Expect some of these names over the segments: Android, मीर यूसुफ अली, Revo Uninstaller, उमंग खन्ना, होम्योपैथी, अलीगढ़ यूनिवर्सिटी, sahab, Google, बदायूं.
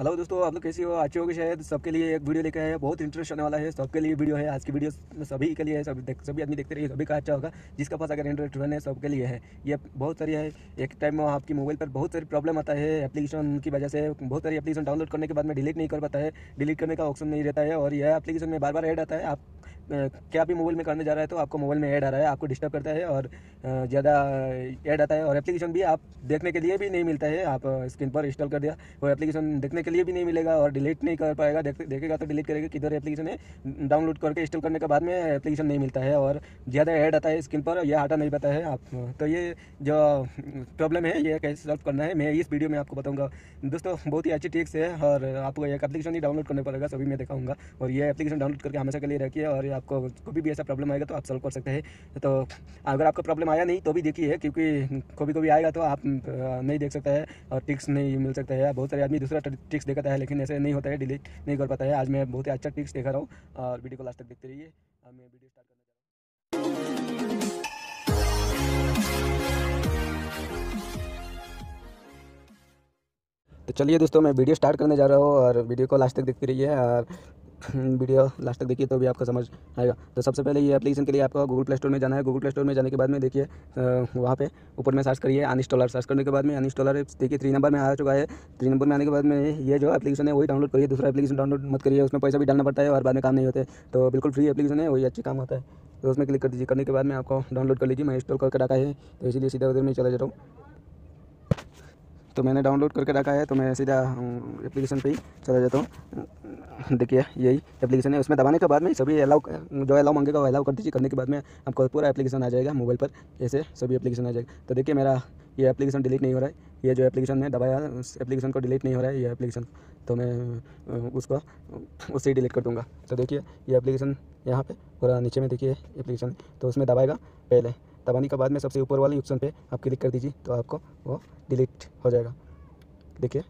Hello दोस्तों, आप लोग कैसे हो? अच्छे होगी शायद। सबके लिए एक वीडियो लेकर आए, बहुत इंटरेस्ट होने वाला है। सबके लिए वीडियो है, आज की वीडियो सभी के लिए है। सभी आदमी देखते रहिए, सभी का अच्छा होगा। जिसका पास अगर एंड्रॉइड फ़ोन है सबके लिए है। ये बहुत सारी है। एक टाइम में आपकी मोबाइल पर बहुत सारी प्रॉब्लम आता है एप्लीकेशन की वजह से। बहुत सारी एप्लीकेशन डाउनलोड करने के बाद में डिलीट नहीं कर पाता है, डिलीट करने का ऑप्शन नहीं रहता है। और यह एप्लीकेशन में बार बार ऐड आता है। आप क्या भी मोबाइल में करने जा रहा है तो आपको मोबाइल में ऐड आ रहा है, आपको डिस्टर्ब करता है और ज़्यादा ऐड आता है। और एप्लीकेशन भी आप देखने के लिए भी नहीं मिलता है। आप स्क्रीन पर इंस्टॉल कर दिया वो एप्लीकेशन देखने के लिए भी नहीं मिलेगा और डिलीट नहीं कर पाएगा। देखेगा तो डिलीट करेगा किधर एप्लीकेशन है। डाउनलोड करके इंस्टॉल करने के बाद में एप्लीकेशन नहीं मिलता है और ज़्यादा ऐड आता है स्क्रीन पर, यह हटा नहीं पाता है आप। तो ये जो प्रॉब्लम है ये कैसे सॉल्व करना है मैं इस वीडियो में आपको बताऊँगा। दोस्तों बहुत ही अच्छी ट्रिक्स है और आपको एक एप्लीकेशन ही डाउनलोड करना पड़ेगा, सभी मैं दिखाऊँगा। और ये एप्लीकेशन डाउनलोड करके हमेशा के लिए रखिए और आपको कभी भी ऐसा प्रॉब्लम आएगा तो आप सॉल्व कर सकते हैं। तो अगर आपको प्रॉब्लम आया नहीं तो भी देखिए, क्योंकि कभी कभी आएगा तो आप नहीं देख सकता है और ट्रिक्स नहीं मिल सकता है। बहुत सारे आदमी दूसरा ट्रिक्स दिखाता है लेकिन ऐसे नहीं होता है, डिलीट नहीं कर पाता है। आज मैं बहुत ही अच्छा ट्रिक्स दिखा रहा हूँ और वीडियो को लास्ट तक देखते रहिए। और मैं वीडियो स्टार्ट करना तो चलिए दोस्तों मैं वीडियो स्टार्ट करने जा रहा हूँ और वीडियो को लास्ट तक देखते रहिए। और वीडियो लास्ट तक देखिए तो भी आपको समझ आएगा। तो सबसे पहले ये एप्लीकेशन के लिए आपको गूगल प्ले स्टोर में जाना है। गूगल प्ले स्टोर में जाने के बाद में देखिए वहाँ पे ऊपर में सर्च करिए अनइंस्टॉलर। सर्च करने के बाद में अनइंस्टॉलर देखिए 3 नंबर में आ चुका है। 3 नंबर में आने के बाद में ये जो एप्लीकेशन है वही डाउनलोड करिए, दूसरा एप्लीकेशन डाउनलोड मत करिए। उसमें पैसा भी डालना पड़ता है और बाद में काम नहीं होते। तो बिल्कुल फ्री एप्लीकेशन है, वही अच्छे काम होता है। तो उसमें क्लिक कर दीजिए, करने के बाद में आपको डाउनलोड कर लीजिए। मैं इंस्टॉल करके रखा है तो इसीलिए सीधा उधर में चला जाता हूँ। तो मैंने डाउनलोड करके रखा है तो मैं सीधा एप्लीकेशन पे ही चला जाता हूँ। देखिए यही एप्लीकेशन है, उसमें दबाने के बाद में सभी अलाउ जो अलाउ मांगेगा वो अलाउ कर दीजिए। करने के बाद में आपको पूरा एप्लीकेशन आ जाएगा मोबाइल पर, ऐसे सभी एप्लीकेशन आ जाएगा। तो देखिए मेरा ये एप्लीकेशन डिलीट नहीं हो रहा है। ये जो एप्लीकेशन है दबाया उस एप्लीकेशन को डिलीट नहीं हो रहा है ये एप्लीकेशन। तो मैं उसको उससे ही डिलीट कर दूँगा। तो देखिए ये एप्लीकेशन यहाँ पर पूरा नीचे में देखिए एप्लीकेशन, तो उसमें दबाएगा पहले, दबाने के बाद में सबसे ऊपर वाले ऑप्शन पे आप क्लिक कर दीजिए तो आपको वो डिलीट हो जाएगा। देखिए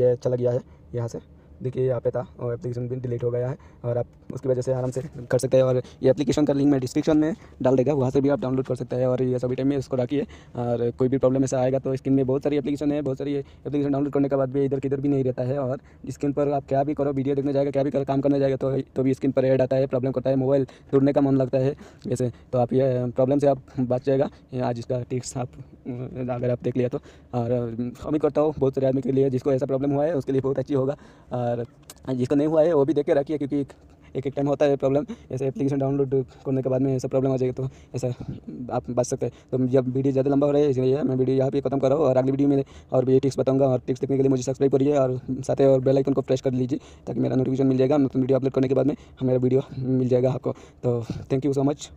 ये चला गया है यहाँ से, देखिए यहाँ पे था और एप्लीकेशन भी डिलीट हो गया है। और आप उसकी वजह से आराम से कर सकते हैं। और ये एप्लीकेशन का लिंक मैं डिस्क्रिप्शन में डाल देगा, वहाँ से भी आप डाउनलोड कर सकते हैं। और ये सभी टाइम में इसको रखिए और कोई भी प्रॉब्लम ऐसा आएगा तो स्क्रीन में बहुत सारी एप्लीकेशन है। बहुत सारी एप्लीकेशन डाउनलोड करने के बाद भी इधर किधर भी नहीं रहता है। और स्क्रीन पर आप क्या भी करो, वीडियो देखने जाएगा, क्या भी करो, काम करने जाएगा तो भी स्क्रीन पर ऐड आता है, प्रॉब्लम करता है, मोबाइल जुड़ने का मन लगता है जैसे। तो आप ये प्रॉब्लम से आप बच जाएगा। आज इसका टिप्स आप अगर आप देख लिया तो, और उम्मीद करता हूँ बहुत सारे आदमी के लिए जिसको ऐसा प्रॉब्लम हुआ है उसके लिए बहुत अच्छी होगा। और जिसको नहीं हुआ है वो भी देख के रखिए, क्योंकि एक एक टाइम होता है प्रॉब्लम ऐसे। एप्लीकेशन डाउनलोड करने के बाद में ऐसा प्रॉब्लम आ जाएगा तो ऐसा आप बच सकते हैं। तो जब वीडियो ज़्यादा लंबा हो रहा है इसलिए मैं वीडियो यहाँ पे खत्म कर रहा हूँ। और अगली वीडियो में और भी टिप्स बताऊँगा। और टिप्स देखने के लिए मुझे सब्सक्राइब करिए और साथ ही और बेल आइकन को प्रेस कर लीजिए ताकि मेरा नोटिफिकेशन मिल जाएगा। मतलब वीडियो अपलोड करने के बाद में हमारा वीडियो मिल जाएगा आपको। तो थैंक यू सो मच।